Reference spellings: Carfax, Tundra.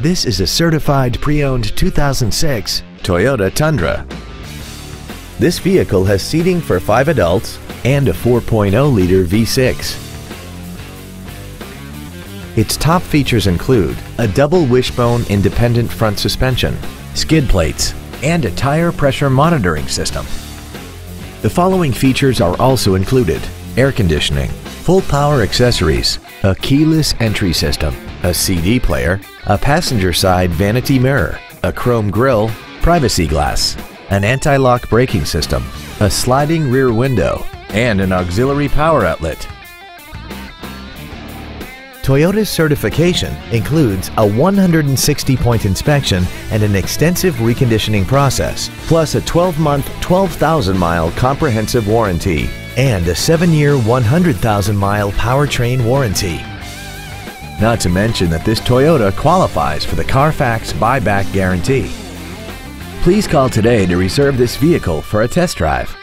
This is a certified pre-owned 2006 Toyota Tundra. This vehicle has seating for 5 adults and a 4.0-liter V6. Its top features include a double wishbone independent front suspension, skid plates, and a tire pressure monitoring system. The following features are also included: air conditioning, full power accessories, a keyless entry system, a CD player, a passenger side vanity mirror, a chrome grille, privacy glass, an anti-lock braking system, a sliding rear window, and an auxiliary power outlet. Toyota's certification includes a 160-point inspection and an extensive reconditioning process, plus a 12-month, 12,000-mile comprehensive warranty and a 7-year, 100,000-mile powertrain warranty. Not to mention that this Toyota qualifies for the Carfax buyback guarantee. Please call today to reserve this vehicle for a test drive.